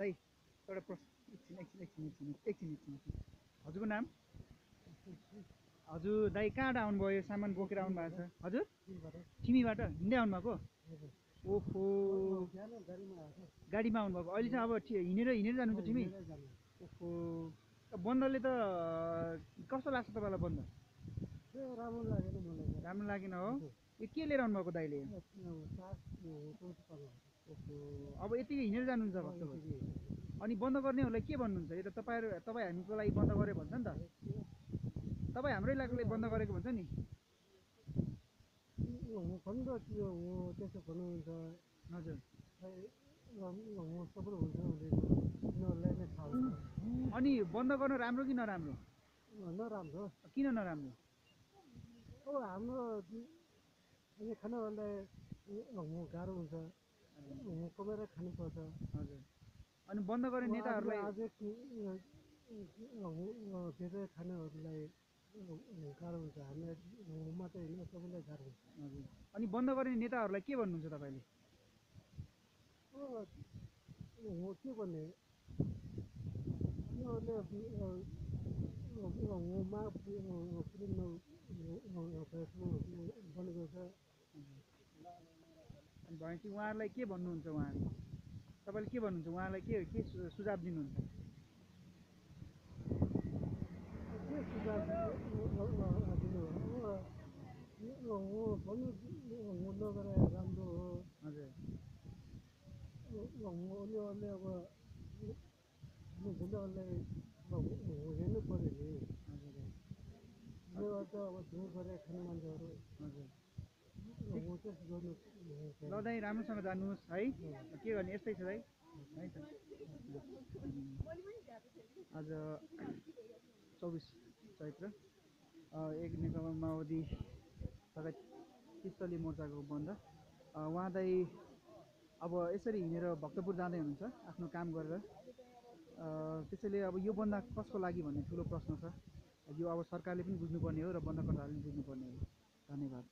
दाई एउटा प्रश्न एकछिन हजुरको नाम हजुर दाई कहाँ आउनुभयो सामान बोकेर आउनु भएको छ हजुर तिमीबाट हिँड्दै आउनु भएको ओहो गाडीमा आउनु भएको अहिले चाहिँ अब हिँडेर जानु त तिमी ओहो बन्दले त कस्तो लाग्छ तपाईलाई बन्द राम्रो लागेन हो यो के लिएर आउनु भएको दाइले अब यतिकै हिँडेर जानुहुन्छ भन्छ अनि बन्द गर्नेहरूलाई के भन्नुहुन्छ यो त तपाईँ हामीको लागि बन्द गरे भन्छ नि त तपाईँ हाम्रै लागि बन्द गरेको भन्छ नि हजुर अनि बन्द गर्नु राम्रो कि नराम्रो नराम्रो किन नराम्रो अब हाम्रो खानाहरूलाई गाह्रो हुन्छ कमेर खानुपर्छ हजुर अनि बन्द गर्ने नेताहरूलाई आज धेरै खानाहरूलाई गाह्रो हुन्छ हामी मात्रै होइन सबैलाई गाह्रो हुन्छ हजुर अनि बन्द गर्ने नेताहरूलाई के भन्नुहुन्छ तपाईँले के भन्ने बन्द गर्छ अनि भनेपछि उहाँहरूलाई के भन्नुहुन्छ उहाँहरूले तपाईँले के भन्नुहुन्छ उहाँलाई के सुझाव दिनुहुन्छ राम्रो हो हजुर उनीहरूले अब उनीहरूलाई हेर्नु पऱ्यो नि उनीहरू त अब धुर गरेर खाने मान्छेहरू हजुर ल दाइ राम्रोसँग जानुहोस् है के गर्ने यस्तै छ दाइ है त आज 24 चैत्र एक नेकपा माओवादी तथा पित्तली मोर्चाको बन्द उहाँ दाइ अब यसरी हिँडेर भक्तपुर जाँदै हुनुहुन्छ आफ्नो काम गरेर त्यसैले अब यो बन्द कसको लागि भन्ने ठुलो प्रश्न छ यो अब सरकारले पनि बुझ्नुपर्ने हो र बन्दकर्ताहरूले पनि बुझ्नुपर्ने हो धन्यवाद।